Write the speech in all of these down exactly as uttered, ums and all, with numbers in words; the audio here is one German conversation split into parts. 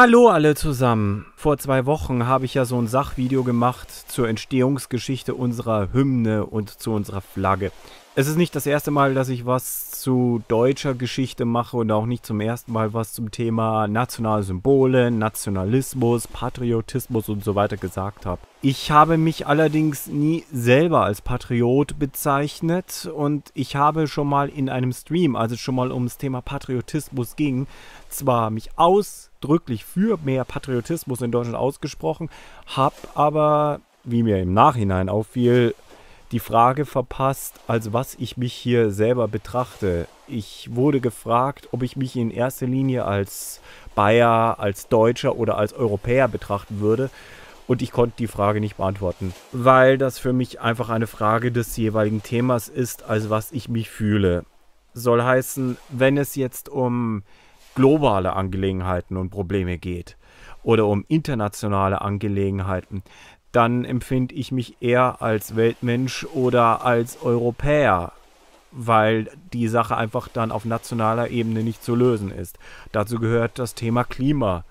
Hallo alle zusammen! Vor zwei Wochen habe ich ja so ein Sachvideo gemacht zur Entstehungsgeschichte unserer Hymne und zu unserer Flagge. Es ist nicht das erste Mal, dass ich was zu deutscher Geschichte mache und auch nicht zum ersten Mal was zum Thema nationale Symbole, Nationalismus, Patriotismus und so weiter gesagt habe. Ich habe mich allerdings nie selber als Patriot bezeichnet und ich habe schon mal in einem Stream, als es schon mal ums Thema Patriotismus ging, zwar mich aus drücklich für mehr Patriotismus in Deutschland ausgesprochen, habe aber, wie mir im Nachhinein auffiel, die Frage verpasst, als was ich mich hier selber betrachte. Ich wurde gefragt, ob ich mich in erster Linie als Bayer, als Deutscher oder als Europäer betrachten würde. Und ich konnte die Frage nicht beantworten, weil das für mich einfach eine Frage des jeweiligen Themas ist, als was ich mich fühle. Soll heißen, wenn es jetzt um globale Angelegenheiten und Probleme geht oder um internationale Angelegenheiten, dann empfinde ich mich eher als Weltmensch oder als Europäer, weil die Sache einfach dann auf nationaler Ebene nicht zu lösen ist. Dazu gehört das Thema Klima,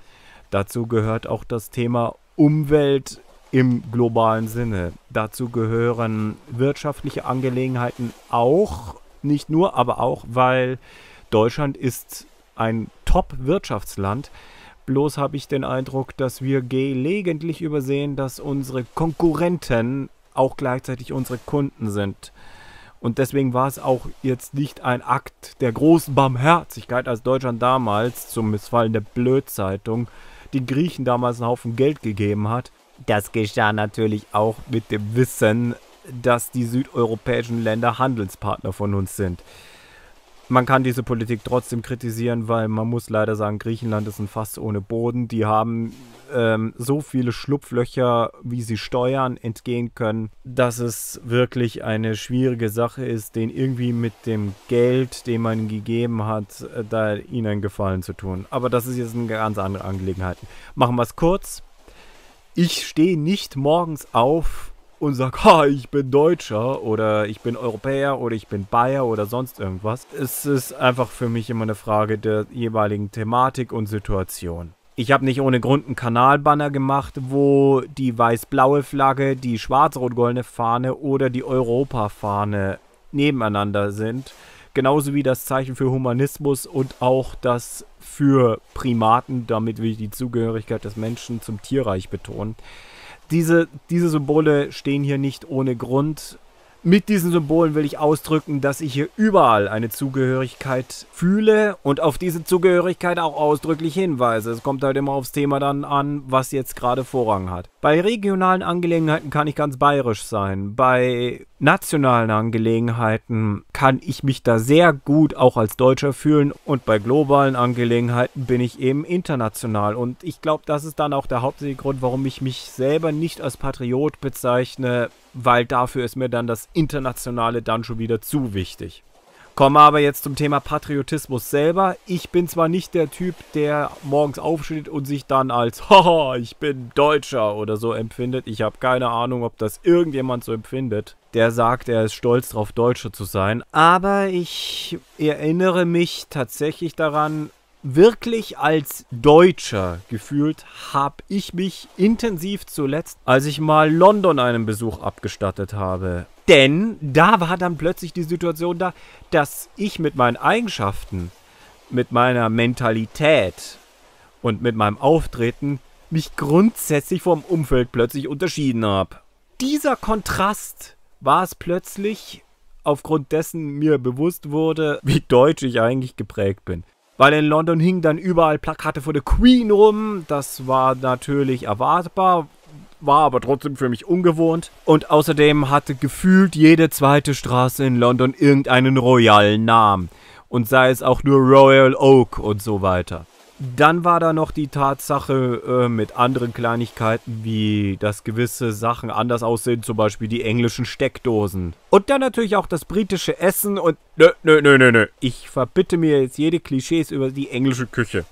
dazu gehört auch das Thema Umwelt im globalen Sinne, dazu gehören wirtschaftliche Angelegenheiten auch, nicht nur, aber auch, weil Deutschland ist ein Top-Wirtschaftsland. Bloß habe ich den Eindruck, dass wir gelegentlich übersehen, dass unsere Konkurrenten auch gleichzeitig unsere Kunden sind. Und deswegen war es auch jetzt nicht ein Akt der großen Barmherzigkeit, als Deutschland damals, zum Missfallen der Blödzeitung, den Griechen damals einen Haufen Geld gegeben hat. Das geschah natürlich auch mit dem Wissen, dass die südeuropäischen Länder Handelspartner von uns sind. Man kann diese Politik trotzdem kritisieren, weil man muss leider sagen, Griechenland ist ein Fass ohne Boden. Die haben ähm, so viele Schlupflöcher, wie sie Steuern entgehen können, dass es wirklich eine schwierige Sache ist, denen irgendwie mit dem Geld, den man gegeben hat, äh, da ihnen einen Gefallen zu tun. Aber das ist jetzt eine ganz andere Angelegenheit. Machen wir es kurz. Ich stehe nicht morgens auf und sag, ha, ich bin Deutscher oder ich bin Europäer oder ich bin Bayer oder sonst irgendwas. Es ist einfach für mich immer eine Frage der jeweiligen Thematik und Situation. Ich habe nicht ohne Grund einen Kanalbanner gemacht, wo die weiß-blaue Flagge, die schwarz-rot-goldene Fahne oder die Europa-Fahne nebeneinander sind. Genauso wie das Zeichen für Humanismus und auch das für Primaten, damit will ich die Zugehörigkeit des Menschen zum Tierreich betonen. Diese, diese Symbole stehen hier nicht ohne Grund. Mit diesen Symbolen will ich ausdrücken, dass ich hier überall eine Zugehörigkeit fühle und auf diese Zugehörigkeit auch ausdrücklich hinweise. Es kommt halt immer aufs Thema dann an, was jetzt gerade Vorrang hat. Bei regionalen Angelegenheiten kann ich ganz bayerisch sein. Bei nationalen Angelegenheiten kann ich mich da sehr gut auch als Deutscher fühlen. Und bei globalen Angelegenheiten bin ich eben international. Und ich glaube, das ist dann auch der hauptsächliche Grund, warum ich mich selber nicht als Patriot bezeichne, weil dafür ist mir dann das Internationale dann schon wieder zu wichtig. Komme aber jetzt zum Thema Patriotismus selber. Ich bin zwar nicht der Typ, der morgens aufsteht und sich dann als haha, ich bin Deutscher oder so empfindet. Ich habe keine Ahnung, ob das irgendjemand so empfindet, der sagt, er ist stolz drauf, Deutscher zu sein. Aber ich erinnere mich tatsächlich daran, wirklich als Deutscher gefühlt habe ich mich intensiv zuletzt, als ich mal London einen Besuch abgestattet habe. Denn da war dann plötzlich die Situation da, dass ich mit meinen Eigenschaften, mit meiner Mentalität und mit meinem Auftreten mich grundsätzlich vom Umfeld plötzlich unterschieden habe. Dieser Kontrast war es plötzlich, aufgrund dessen mir bewusst wurde, wie deutsch ich eigentlich geprägt bin. Weil in London hingen dann überall Plakate für die Queen rum. Das war natürlich erwartbar, war aber trotzdem für mich ungewohnt. Und außerdem hatte gefühlt jede zweite Straße in London irgendeinen royalen Namen. Und sei es auch nur Royal Oak und so weiter. Dann war da noch die Tatsache äh, mit anderen Kleinigkeiten, wie dass gewisse Sachen anders aussehen, zum Beispiel die englischen Steckdosen. Und dann natürlich auch das britische Essen und nö, nö, nö, nö, nö. Ich verbitte mir jetzt jede Klischees über die englische Küche.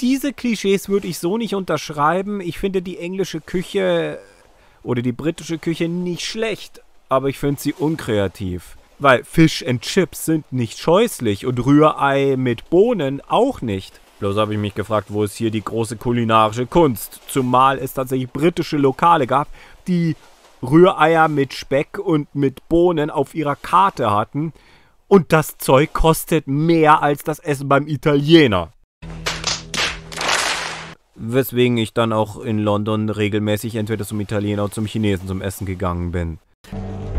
Diese Klischees würde ich so nicht unterschreiben. Ich finde die englische Küche oder die britische Küche nicht schlecht, aber ich finde sie unkreativ. Weil Fish and Chips sind nicht scheußlich und Rührei mit Bohnen auch nicht. Bloß habe ich mich gefragt, wo ist hier die große kulinarische Kunst? Zumal es tatsächlich britische Lokale gab, die Rühreier mit Speck und mit Bohnen auf ihrer Karte hatten. Und das Zeug kostet mehr als das Essen beim Italiener. Weswegen ich dann auch in London regelmäßig entweder zum Italiener oder zum Chinesen zum Essen gegangen bin.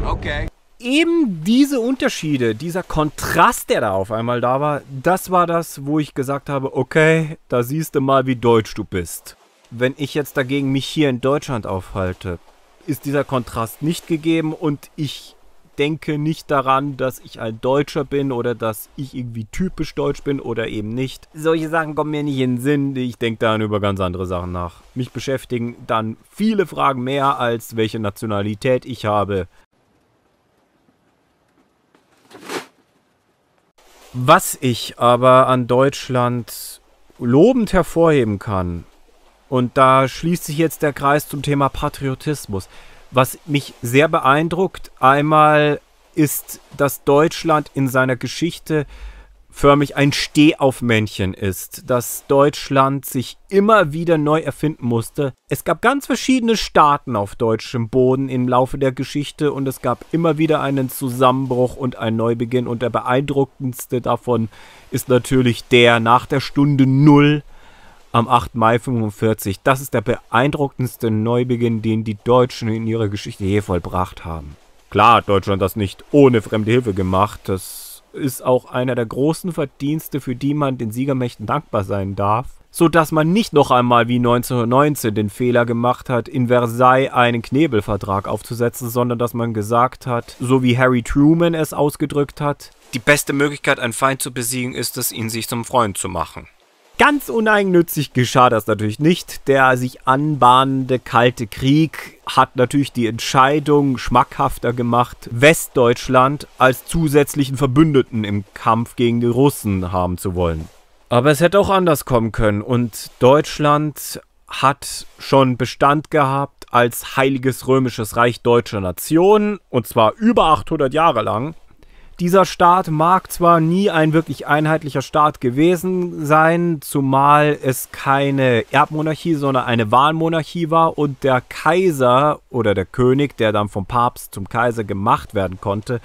Okay. Eben diese Unterschiede, dieser Kontrast, der da auf einmal da war, das war das, wo ich gesagt habe, okay, da siehst du mal, wie deutsch du bist. Wenn ich jetzt dagegen mich hier in Deutschland aufhalte, ist dieser Kontrast nicht gegeben und ich denke nicht daran, dass ich ein Deutscher bin oder dass ich irgendwie typisch deutsch bin oder eben nicht. Solche Sachen kommen mir nicht in den Sinn. Ich denke dann über ganz andere Sachen nach. Mich beschäftigen dann viele Fragen mehr, als welche Nationalität ich habe. Was ich aber an Deutschland lobend hervorheben kann, und da schließt sich jetzt der Kreis zum Thema Patriotismus. Was mich sehr beeindruckt, einmal ist, dass Deutschland in seiner Geschichte förmlich ein Stehaufmännchen ist, dass Deutschland sich immer wieder neu erfinden musste. Es gab ganz verschiedene Staaten auf deutschem Boden im Laufe der Geschichte und es gab immer wieder einen Zusammenbruch und einen Neubeginn und der beeindruckendste davon ist natürlich der nach der Stunde Null am achten Mai fünfundvierzig. Das ist der beeindruckendste Neubeginn, den die Deutschen in ihrer Geschichte je vollbracht haben. Klar hat Deutschland das nicht ohne fremde Hilfe gemacht, das ist auch einer der großen Verdienste, für die man den Siegermächten dankbar sein darf, sodass man nicht noch einmal wie neunzehnhundertneunzehn den Fehler gemacht hat, in Versailles einen Knebelvertrag aufzusetzen, sondern dass man gesagt hat, so wie Harry Truman es ausgedrückt hat, die beste Möglichkeit, einen Feind zu besiegen, ist es, ihn sich zum Freund zu machen. Ganz uneigennützig geschah das natürlich nicht. Der sich anbahnende Kalte Krieg hat natürlich die Entscheidung schmackhafter gemacht, Westdeutschland als zusätzlichen Verbündeten im Kampf gegen die Russen haben zu wollen. Aber es hätte auch anders kommen können und Deutschland hat schon Bestand gehabt als Heiliges Römisches Reich deutscher Nation und zwar über achthundert Jahre lang. Dieser Staat mag zwar nie ein wirklich einheitlicher Staat gewesen sein, zumal es keine Erbmonarchie, sondern eine Wahlmonarchie war und der Kaiser oder der König, der dann vom Papst zum Kaiser gemacht werden konnte,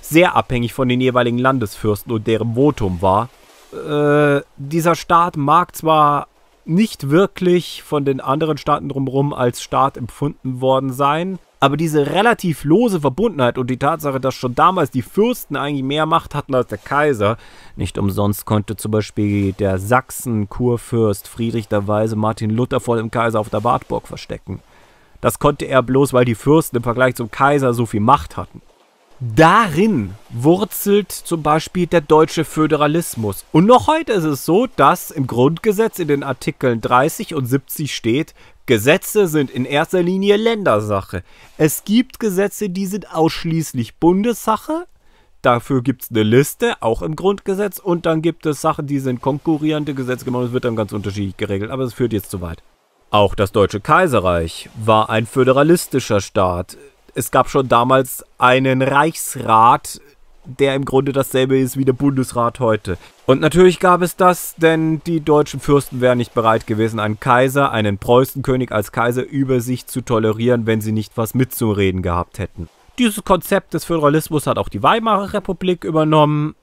sehr abhängig von den jeweiligen Landesfürsten und deren Votum war. Äh, dieser Staat mag zwar nicht wirklich von den anderen Staaten drumherum als Staat empfunden worden sein, aber diese relativ lose Verbundenheit und die Tatsache, dass schon damals die Fürsten eigentlich mehr Macht hatten als der Kaiser. Nicht umsonst konnte zum Beispiel der Sachsen-Kurfürst Friedrich der Weise Martin Luther vor dem Kaiser auf der Wartburg verstecken. Das konnte er bloß, weil die Fürsten im Vergleich zum Kaiser so viel Macht hatten. Darin wurzelt zum Beispiel der deutsche Föderalismus. Und noch heute ist es so, dass im Grundgesetz in den Artikeln dreißig und siebzig steht, Gesetze sind in erster Linie Ländersache. Es gibt Gesetze, die sind ausschließlich Bundessache. Dafür gibt es eine Liste, auch im Grundgesetz. Und dann gibt es Sachen, die sind konkurrierende Gesetze gemacht. Das wird dann ganz unterschiedlich geregelt, aber es führt jetzt zu weit. Auch das Deutsche Kaiserreich war ein föderalistischer Staat. Es gab schon damals einen Reichsrat, der im Grunde dasselbe ist wie der Bundesrat heute. Und natürlich gab es das, denn die deutschen Fürsten wären nicht bereit gewesen, einen Kaiser, einen Preußenkönig als Kaiser über sich zu tolerieren, wenn sie nicht was mitzureden gehabt hätten. Dieses Konzept des Föderalismus hat auch die Weimarer Republik übernommen.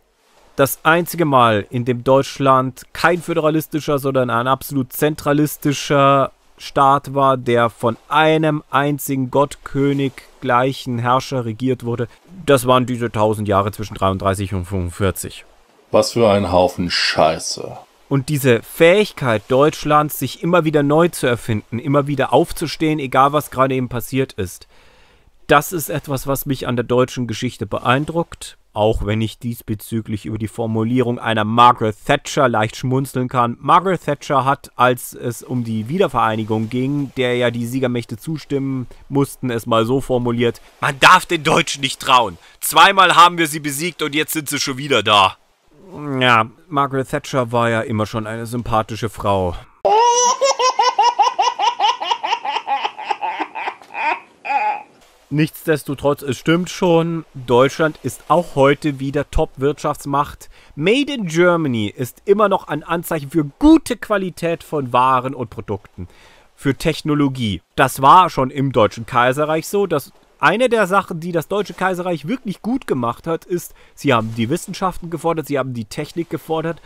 Das einzige Mal, in dem Deutschland kein föderalistischer, sondern ein absolut zentralistischer Staat war, der von einem einzigen Gottkönig gleichen Herrscher regiert wurde. Das waren diese tausend Jahre zwischen dreiunddreißig und fünfundvierzig. Was für ein Haufen Scheiße. Und diese Fähigkeit Deutschlands, sich immer wieder neu zu erfinden, immer wieder aufzustehen, egal was gerade eben passiert ist, das ist etwas, was mich an der deutschen Geschichte beeindruckt. Auch wenn ich diesbezüglich über die Formulierung einer Margaret Thatcher leicht schmunzeln kann. Margaret Thatcher hat, als es um die Wiedervereinigung ging, der ja die Siegermächte zustimmen mussten, es mal so formuliert: Man darf den Deutschen nicht trauen. Zweimal haben wir sie besiegt und jetzt sind sie schon wieder da. Ja, Margaret Thatcher war ja immer schon eine sympathische Frau. Nichtsdestotrotz, es stimmt schon, Deutschland ist auch heute wieder Top-Wirtschaftsmacht. Made in Germany ist immer noch ein Anzeichen für gute Qualität von Waren und Produkten, für Technologie. Das war schon im Deutschen Kaiserreich so, dass eine der Sachen, die das Deutsche Kaiserreich wirklich gut gemacht hat, ist, sie haben die Wissenschaften gefordert, sie haben die Technik gefordert.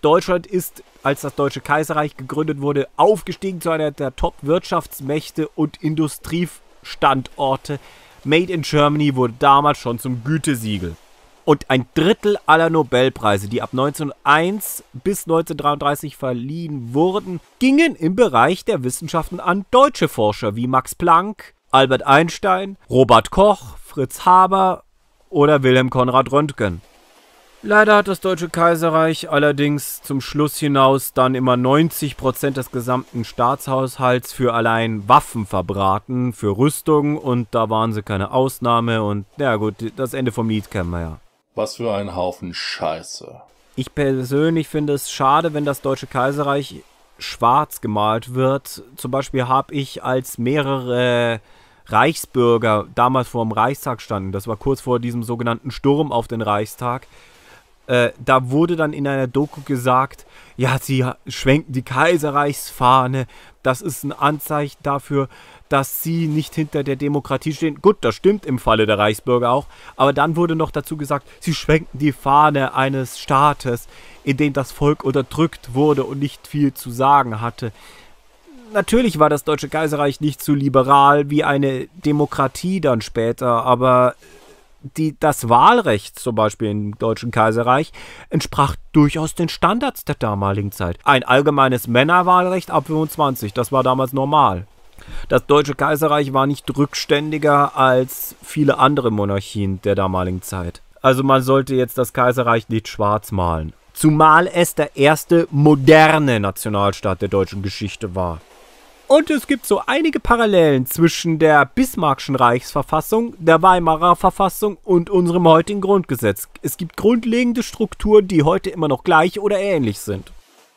Deutschland ist, als das Deutsche Kaiserreich gegründet wurde, aufgestiegen zu einer der Top-Wirtschaftsmächte und Industriestandorte. Made in Germany wurde damals schon zum Gütesiegel. Und ein Drittel aller Nobelpreise, die ab neunzehnhunderteins bis neunzehnhundertdreiunddreißig verliehen wurden, gingen im Bereich der Wissenschaften an deutsche Forscher wie Max Planck, Albert Einstein, Robert Koch, Fritz Haber oder Wilhelm Konrad Röntgen. Leider hat das Deutsche Kaiserreich allerdings zum Schluss hinaus dann immer neunzig Prozent des gesamten Staatshaushalts für allein Waffen verbraten, für Rüstungen, und da waren sie keine Ausnahme, und na gut, das Ende vom Lied kennen wir ja. Was für ein Haufen Scheiße. Ich persönlich finde es schade, wenn das Deutsche Kaiserreich schwarz gemalt wird. Zum Beispiel habe ich als mehrere Reichsbürger damals vor dem Reichstag standen, das war kurz vor diesem sogenannten Sturm auf den Reichstag, Äh, da wurde dann in einer Doku gesagt, ja, sie schwenken die Kaiserreichsfahne, das ist ein Anzeichen dafür, dass sie nicht hinter der Demokratie stehen. Gut, das stimmt im Falle der Reichsbürger auch, aber dann wurde noch dazu gesagt, sie schwenken die Fahne eines Staates, in dem das Volk unterdrückt wurde und nicht viel zu sagen hatte. Natürlich war das Deutsche Kaiserreich nicht so liberal wie eine Demokratie dann später, aber Die, das Wahlrecht zum Beispiel im Deutschen Kaiserreich entsprach durchaus den Standards der damaligen Zeit. Ein allgemeines Männerwahlrecht ab fünfundzwanzig, das war damals normal. Das Deutsche Kaiserreich war nicht rückständiger als viele andere Monarchien der damaligen Zeit. Also man sollte jetzt das Kaiserreich nicht schwarz malen. Zumal es der erste moderne Nationalstaat der deutschen Geschichte war. Und es gibt so einige Parallelen zwischen der Bismarckschen Reichsverfassung, der Weimarer Verfassung und unserem heutigen Grundgesetz. Es gibt grundlegende Strukturen, die heute immer noch gleich oder ähnlich sind.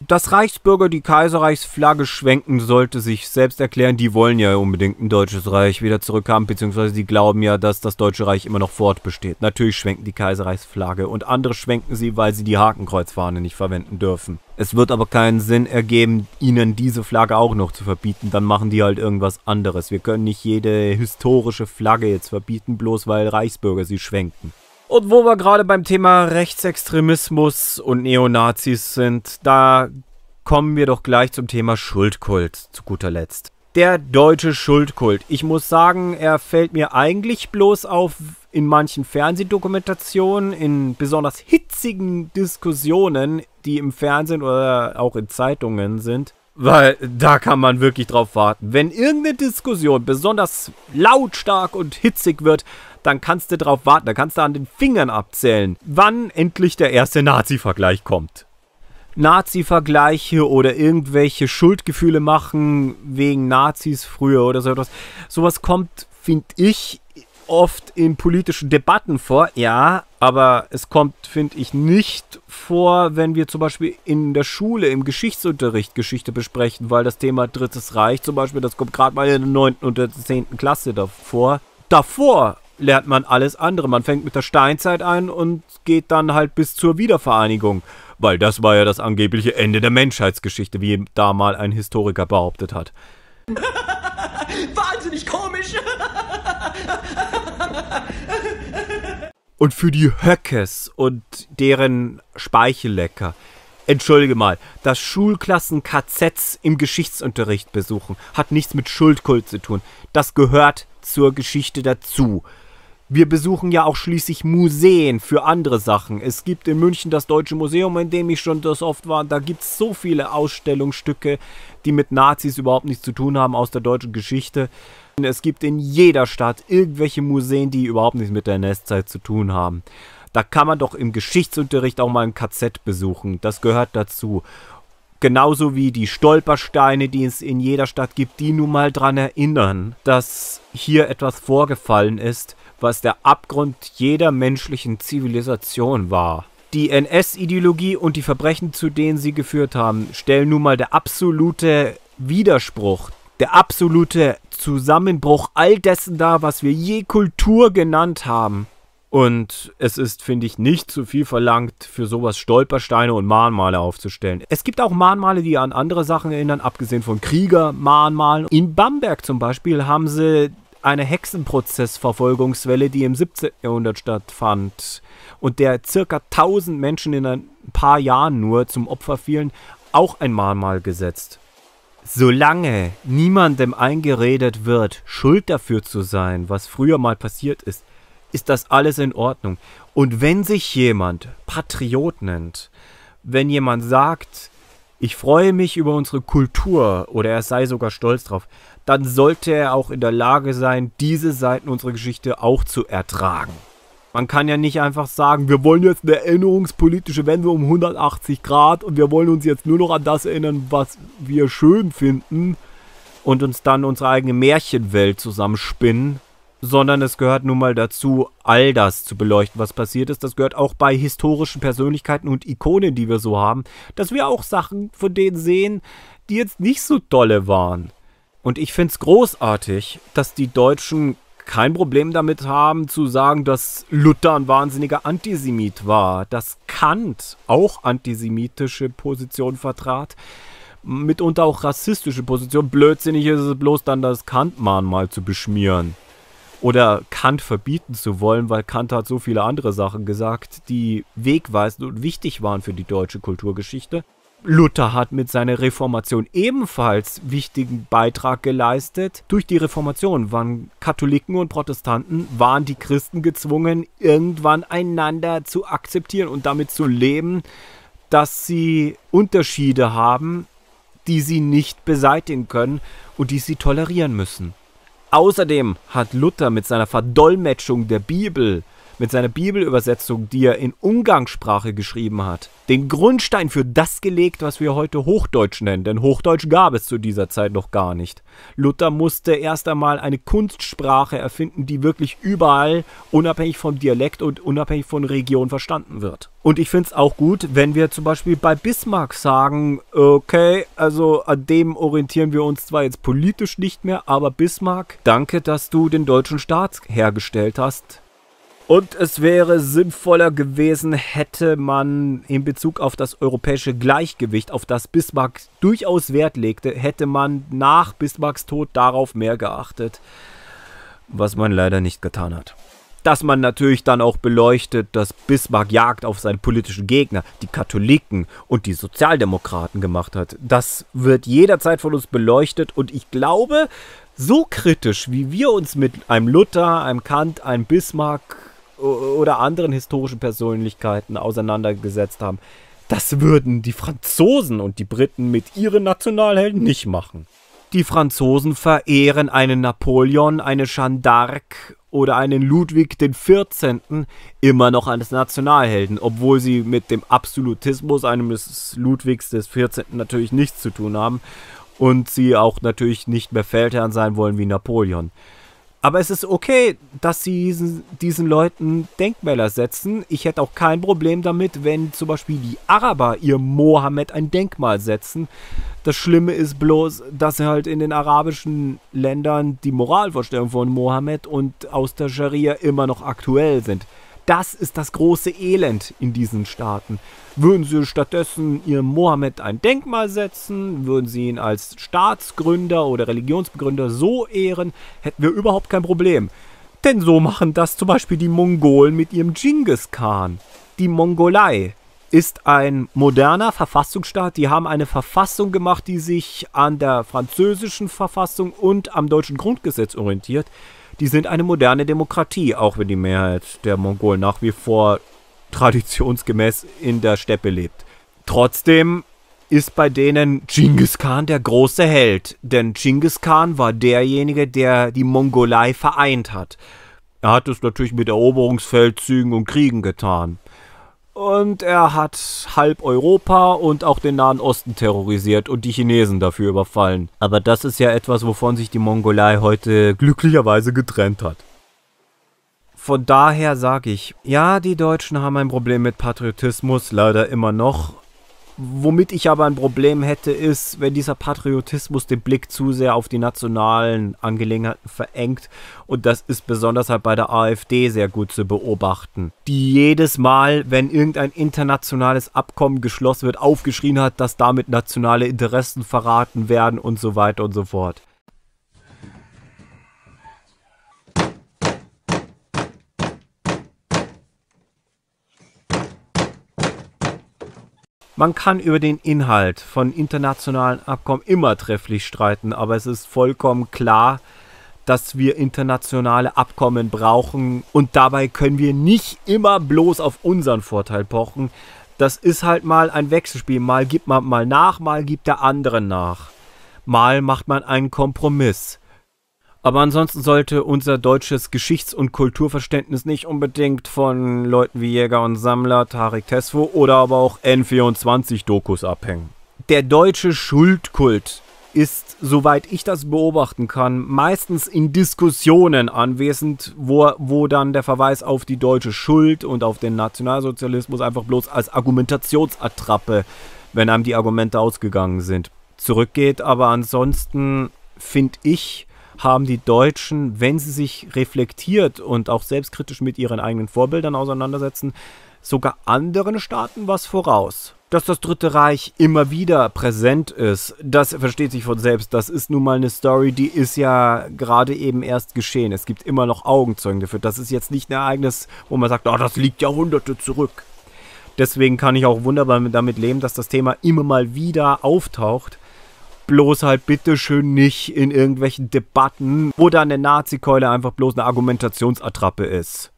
Dass Reichsbürger die Kaiserreichsflagge schwenken, sollte sich selbst erklären. Die wollen ja unbedingt ein deutsches Reich wieder zurückhaben, beziehungsweise die glauben ja, dass das Deutsche Reich immer noch fortbesteht. Natürlich schwenken die Kaiserreichsflagge und andere schwenken sie, weil sie die Hakenkreuzfahne nicht verwenden dürfen. Es wird aber keinen Sinn ergeben, ihnen diese Flagge auch noch zu verbieten. Dann machen die halt irgendwas anderes. Wir können nicht jede historische Flagge jetzt verbieten, bloß weil Reichsbürger sie schwenken. Und wo wir gerade beim Thema Rechtsextremismus und Neonazis sind, da kommen wir doch gleich zum Thema Schuldkult zu guter Letzt. Der deutsche Schuldkult. Ich muss sagen, er fällt mir eigentlich bloß auf in manchen Fernsehdokumentationen, in besonders hitzigen Diskussionen, die im Fernsehen oder auch in Zeitungen sind. Weil da kann man wirklich drauf warten. Wenn irgendeine Diskussion besonders lautstark und hitzig wird, dann kannst du drauf warten, dann kannst du an den Fingern abzählen, wann endlich der erste Nazi-Vergleich kommt. Nazi-Vergleiche oder irgendwelche Schuldgefühle machen wegen Nazis früher oder so etwas. Sowas kommt, finde ich, oft in politischen Debatten vor, ja, aber es kommt, finde ich, nicht vor, wenn wir zum Beispiel in der Schule, im Geschichtsunterricht Geschichte besprechen, weil das Thema Drittes Reich zum Beispiel, das kommt gerade mal in der neunten und der zehnten Klasse davor. Davor lernt man alles andere. Man fängt mit der Steinzeit an und geht dann halt bis zur Wiedervereinigung, weil das war ja das angebliche Ende der Menschheitsgeschichte, wie da mal ein Historiker behauptet hat. Wahnsinnig komisch! Und für die Höckes und deren Speichellecker, entschuldige mal, dass Schulklassen K Zs im Geschichtsunterricht besuchen, hat nichts mit Schuldkult zu tun. Das gehört zur Geschichte dazu. Wir besuchen ja auch schließlich Museen für andere Sachen. Es gibt in München das Deutsche Museum, in dem ich schon das oft war. Da gibt es so viele Ausstellungsstücke, die mit Nazis überhaupt nichts zu tun haben aus der deutschen Geschichte. Es gibt in jeder Stadt irgendwelche Museen, die überhaupt nichts mit der N S-Zeit zu tun haben. Da kann man doch im Geschichtsunterricht auch mal ein K Z besuchen. Das gehört dazu. Genauso wie die Stolpersteine, die es in jeder Stadt gibt, die nun mal daran erinnern, dass hier etwas vorgefallen ist, was der Abgrund jeder menschlichen Zivilisation war. Die N S-Ideologie und die Verbrechen, zu denen sie geführt haben, stellen nun mal der absolute Widerspruch der absolute Zusammenbruch all dessen da, was wir je Kultur genannt haben. Und es ist, finde ich, nicht zu viel verlangt, für sowas Stolpersteine und Mahnmale aufzustellen. Es gibt auch Mahnmale, die an andere Sachen erinnern, abgesehen von Kriegermahnmalen. In Bamberg zum Beispiel haben sie eine Hexenprozessverfolgungswelle, die im siebzehnten Jahrhundert stattfand und der ca. tausend Menschen in ein paar Jahren nur zum Opfer fielen, auch ein Mahnmal gesetzt. Solange niemandem eingeredet wird, schuld dafür zu sein, was früher mal passiert ist, ist das alles in Ordnung. Und wenn sich jemand Patriot nennt, wenn jemand sagt, ich freue mich über unsere Kultur oder er sei sogar stolz drauf, dann sollte er auch in der Lage sein, diese Seiten unserer Geschichte auch zu ertragen. Man kann ja nicht einfach sagen, wir wollen jetzt eine erinnerungspolitische Wende um hundertachtzig Grad und wir wollen uns jetzt nur noch an das erinnern, was wir schön finden und uns dann unsere eigene Märchenwelt zusammenspinnen. Sondern es gehört nun mal dazu, all das zu beleuchten, was passiert ist. Das gehört auch bei historischen Persönlichkeiten und Ikonen, die wir so haben, dass wir auch Sachen von denen sehen, die jetzt nicht so dolle waren. Und ich finde es großartig, dass die Deutschen kein Problem damit haben, zu sagen, dass Luther ein wahnsinniger Antisemit war, dass Kant auch antisemitische Positionen vertrat, mitunter auch rassistische Positionen. Blödsinnig ist es bloß dann, das Kant-Mahnmal zu beschmieren. Oder Kant verbieten zu wollen, weil Kant hat so viele andere Sachen gesagt, die wegweisend und wichtig waren für die deutsche Kulturgeschichte. Luther hat mit seiner Reformation ebenfalls wichtigen Beitrag geleistet. Durch die Reformation waren Katholiken und Protestanten, waren die Christen gezwungen, irgendwann einander zu akzeptieren und damit zu leben, dass sie Unterschiede haben, die sie nicht beseitigen können und die sie tolerieren müssen. Außerdem hat Luther mit seiner Verdolmetschung der Bibel, mit seiner Bibelübersetzung, die er in Umgangssprache geschrieben hat, den Grundstein für das gelegt, was wir heute Hochdeutsch nennen, denn Hochdeutsch gab es zu dieser Zeit noch gar nicht. Luther musste erst einmal eine Kunstsprache erfinden, die wirklich überall, unabhängig vom Dialekt und unabhängig von Region, verstanden wird. Und ich finde es auch gut, wenn wir zum Beispiel bei Bismarck sagen, okay, also an dem orientieren wir uns zwar jetzt politisch nicht mehr, aber Bismarck, danke, dass du den deutschen Staat hergestellt hast. Und es wäre sinnvoller gewesen, hätte man in Bezug auf das europäische Gleichgewicht, auf das Bismarck durchaus Wert legte, hätte man nach Bismarcks Tod darauf mehr geachtet, was man leider nicht getan hat. Dass man natürlich dann auch beleuchtet, dass Bismarck Jagd auf seine politischen Gegner, die Katholiken und die Sozialdemokraten gemacht hat, das wird jederzeit von uns beleuchtet und ich glaube, so kritisch, wie wir uns mit einem Luther, einem Kant, einem Bismarck oder anderen historischen Persönlichkeiten auseinandergesetzt haben, das würden die Franzosen und die Briten mit ihren Nationalhelden nicht machen. Die Franzosen verehren einen Napoleon, eine Jeanne d'Arc oder einen Ludwig den vierzehnten immer noch als Nationalhelden, obwohl sie mit dem Absolutismus eines Ludwigs des vierzehnten natürlich nichts zu tun haben und sie auch natürlich nicht mehr Feldherrn sein wollen wie Napoleon. Aber es ist okay, dass sie diesen, diesen Leuten Denkmäler setzen. Ich hätte auch kein Problem damit, wenn zum Beispiel die Araber ihr Mohammed ein Denkmal setzen. Das Schlimme ist bloß, dass halt in den arabischen Ländern die Moralvorstellungen von Mohammed und aus der Scharia immer noch aktuell sind. Das ist das große Elend in diesen Staaten. Würden sie stattdessen ihrem Mohammed ein Denkmal setzen, würden sie ihn als Staatsgründer oder Religionsbegründer so ehren, hätten wir überhaupt kein Problem. Denn so machen das zum Beispiel die Mongolen mit ihrem Genghis Khan. Die Mongolei ist ein moderner Verfassungsstaat. Die haben eine Verfassung gemacht, die sich an der französischen Verfassung und am deutschen Grundgesetz orientiert. Die sind eine moderne Demokratie, auch wenn die Mehrheit der Mongolen nach wie vor traditionsgemäß in der Steppe lebt. Trotzdem ist bei denen Genghis Khan der große Held, denn Genghis Khan war derjenige, der die Mongolei vereint hat. Er hat es natürlich mit Eroberungsfeldzügen und Kriegen getan. Und er hat halb Europa und auch den Nahen Osten terrorisiert und die Chinesen dafür überfallen. Aber das ist ja etwas, wovon sich die Mongolei heute glücklicherweise getrennt hat. Von daher sage ich, ja, die Deutschen haben ein Problem mit Patriotismus, leider immer noch. Womit ich aber ein Problem hätte, ist, wenn dieser Patriotismus den Blick zu sehr auf die nationalen Angelegenheiten verengt. Und das ist besonders halt bei der AfD sehr gut zu beobachten. Die jedes Mal, wenn irgendein internationales Abkommen geschlossen wird, aufgeschrien hat, dass damit nationale Interessen verraten werden und so weiter und so fort. Man kann über den Inhalt von internationalen Abkommen immer trefflich streiten, aber es ist vollkommen klar, dass wir internationale Abkommen brauchen und dabei können wir nicht immer bloß auf unseren Vorteil pochen. Das ist halt mal ein Wechselspiel, mal gibt man mal nach, mal gibt der andere nach, mal macht man einen Kompromiss. Aber ansonsten sollte unser deutsches Geschichts- und Kulturverständnis nicht unbedingt von Leuten wie Jäger und Sammler, Tarek Tesfaye oder aber auch N vierundzwanzig-Dokus abhängen. Der deutsche Schuldkult ist, soweit ich das beobachten kann, meistens in Diskussionen anwesend, wo, wo dann der Verweis auf die deutsche Schuld und auf den Nationalsozialismus einfach bloß als Argumentationsattrappe, wenn einem die Argumente ausgegangen sind, zurückgeht. Aber ansonsten finde ich, haben die Deutschen, wenn sie sich reflektiert und auch selbstkritisch mit ihren eigenen Vorbildern auseinandersetzen, sogar anderen Staaten was voraus. Dass das Dritte Reich immer wieder präsent ist, das versteht sich von selbst. Das ist nun mal eine Story, die ist ja gerade eben erst geschehen. Es gibt immer noch Augenzeugen dafür. Das ist jetzt nicht ein Ereignis, wo man sagt, oh, das liegt Jahrhunderte zurück. Deswegen kann ich auch wunderbar damit leben, dass das Thema immer mal wieder auftaucht. Bloß halt bitteschön nicht in irgendwelchen Debatten, wo dann eine Nazi-Keule einfach bloß eine Argumentationsattrappe ist.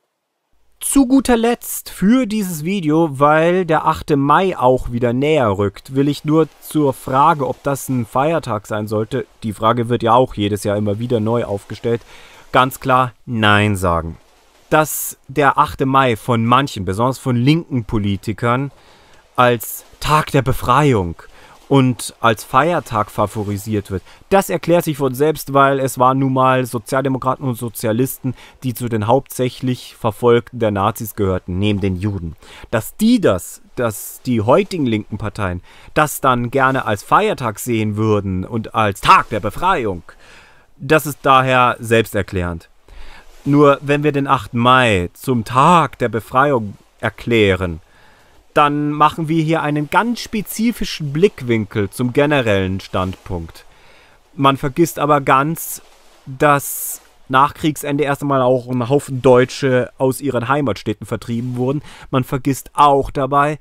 Zu guter Letzt für dieses Video, weil der achte Mai auch wieder näher rückt, will ich nur zur Frage, ob das ein Feiertag sein sollte, die Frage wird ja auch jedes Jahr immer wieder neu aufgestellt, ganz klar Nein sagen. Dass der achte Mai von manchen, besonders von linken Politikern, als Tag der Befreiung und als Feiertag favorisiert wird. Das erklärt sich von selbst, weil es waren nun mal Sozialdemokraten und Sozialisten, die zu den hauptsächlich Verfolgten der Nazis gehörten, neben den Juden. Dass die das, dass die heutigen linken Parteien das dann gerne als Feiertag sehen würden und als Tag der Befreiung, das ist daher selbsterklärend. Nur wenn wir den achten Mai zum Tag der Befreiung erklären, dann machen wir hier einen ganz spezifischen Blickwinkel zum generellen Standpunkt. Man vergisst aber ganz, dass nach Kriegsende erst einmal auch ein Haufen Deutsche aus ihren Heimatstädten vertrieben wurden. Man vergisst auch dabei,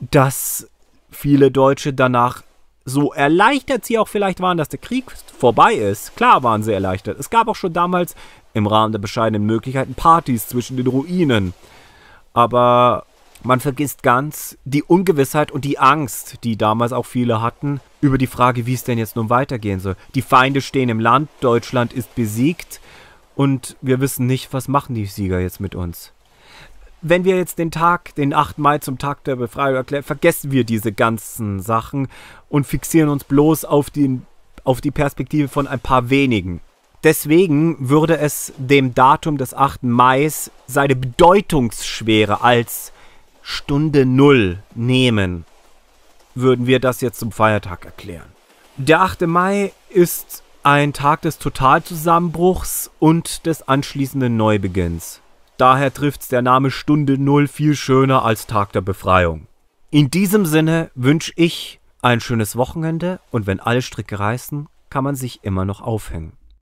dass viele Deutsche danach, so erleichtert sie auch vielleicht waren, dass der Krieg vorbei ist. Klar waren sie erleichtert. Es gab auch schon damals im Rahmen der bescheidenen Möglichkeiten Partys zwischen den Ruinen. Aber man vergisst ganz die Ungewissheit und die Angst, die damals auch viele hatten, über die Frage, wie es denn jetzt nun weitergehen soll. Die Feinde stehen im Land, Deutschland ist besiegt und wir wissen nicht, was machen die Sieger jetzt mit uns. Wenn wir jetzt den Tag, den achten Mai zum Tag der Befreiung erklären, vergessen wir diese ganzen Sachen und fixieren uns bloß auf die, auf die Perspektive von ein paar wenigen. Deswegen würde es dem Datum des achten Mai seine Bedeutungsschwere als Stunde Null nehmen, würden wir das jetzt zum Feiertag erklären. Der achte Mai ist ein Tag des Totalzusammenbruchs und des anschließenden Neubeginns. Daher trifft's der Name Stunde Null viel schöner als Tag der Befreiung. In diesem Sinne wünsche ich ein schönes Wochenende und wenn alle Stricke reißen, kann man sich immer noch aufhängen.